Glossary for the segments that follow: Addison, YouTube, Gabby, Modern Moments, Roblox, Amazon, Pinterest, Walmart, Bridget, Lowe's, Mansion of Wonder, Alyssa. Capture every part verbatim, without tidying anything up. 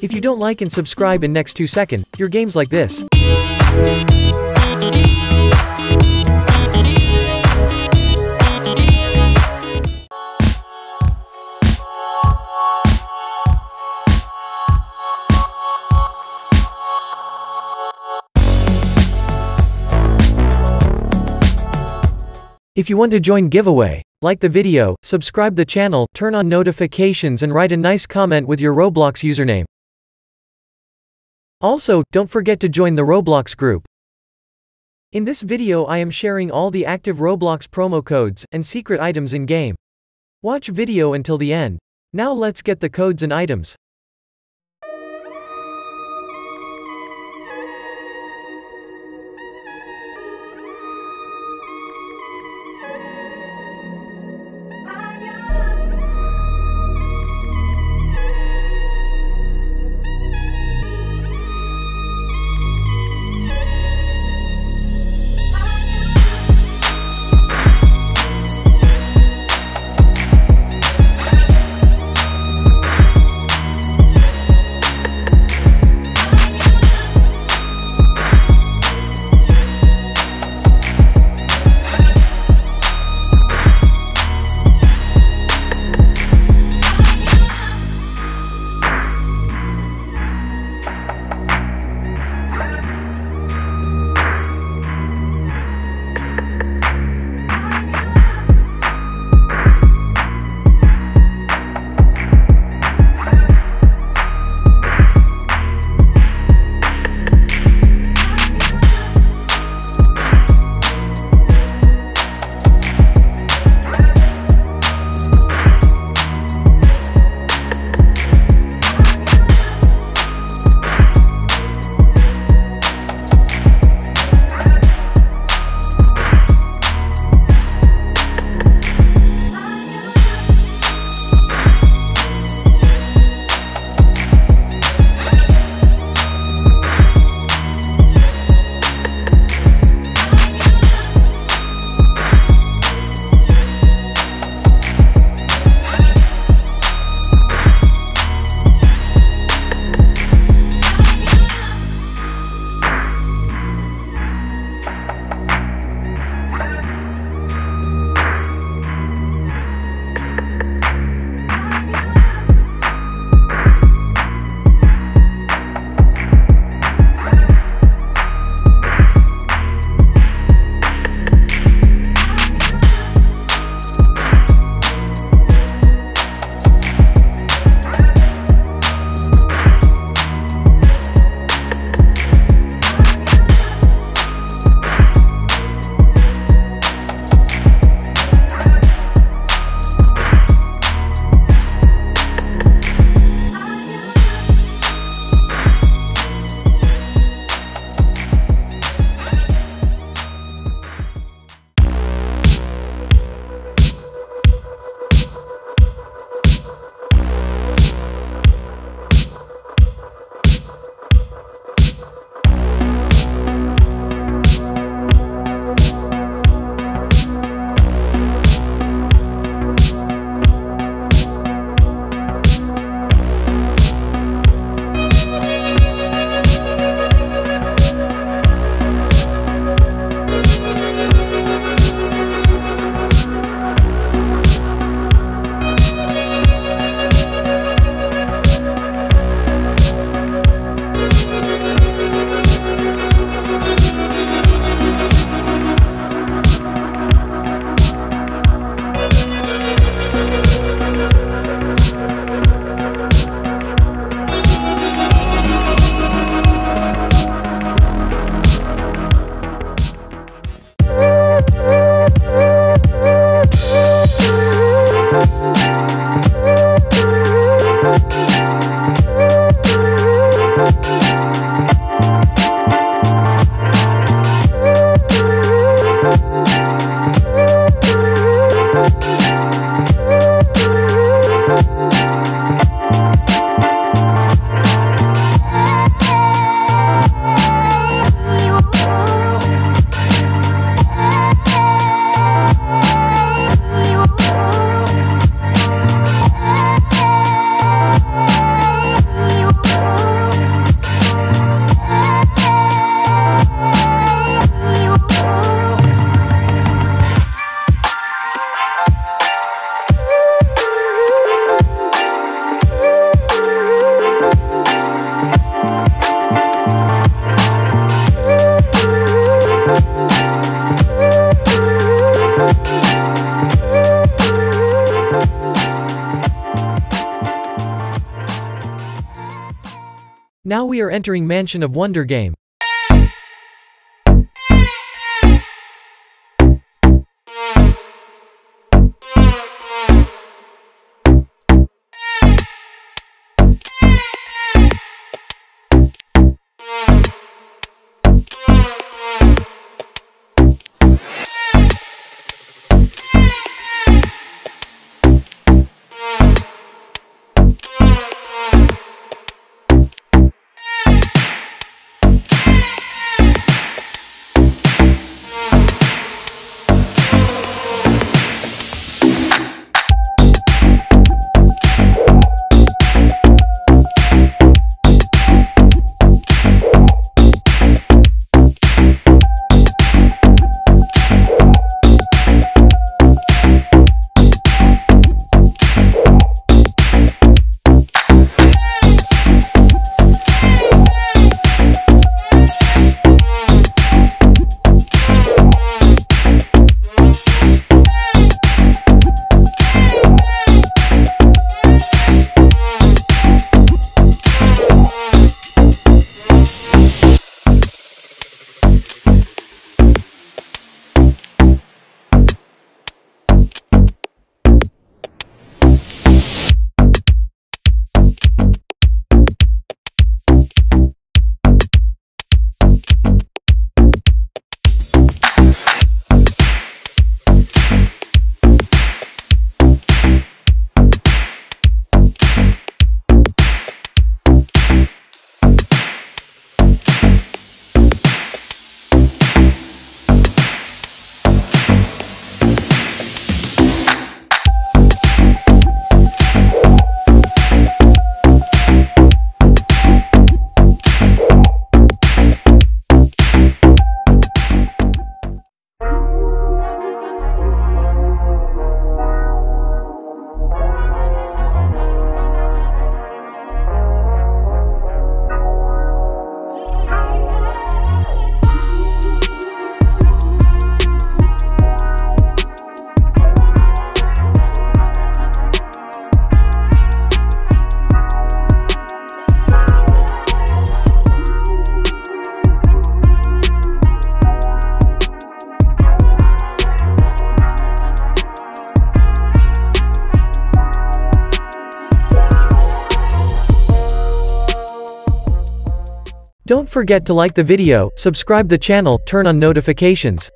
If you don't like and subscribe in next two seconds, your games like this. If you want to join giveaway, like the video, subscribe the channel, turn on notifications and write a nice comment with your Roblox username. Also, don't forget to join the Roblox group. In this video I am sharing all the active Roblox promo codes and secret items in game. Watch video until the end. Now let's get the codes and items. Now we are entering Mansion of Wonder game. Don't forget to like the video, subscribe the channel, turn on notifications,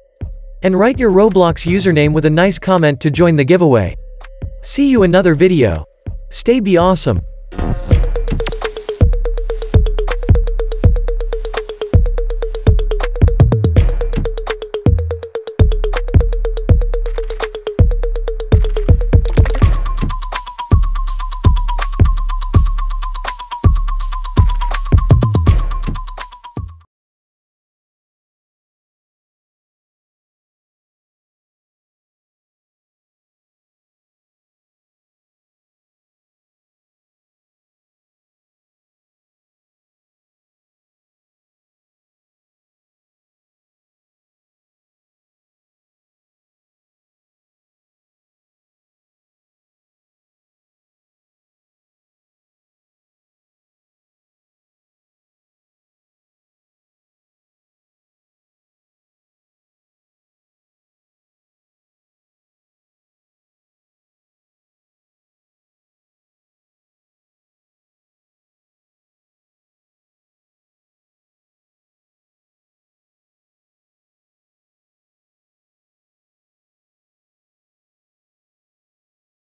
and write your Roblox username with a nice comment to join the giveaway. See you another video. Stay be awesome.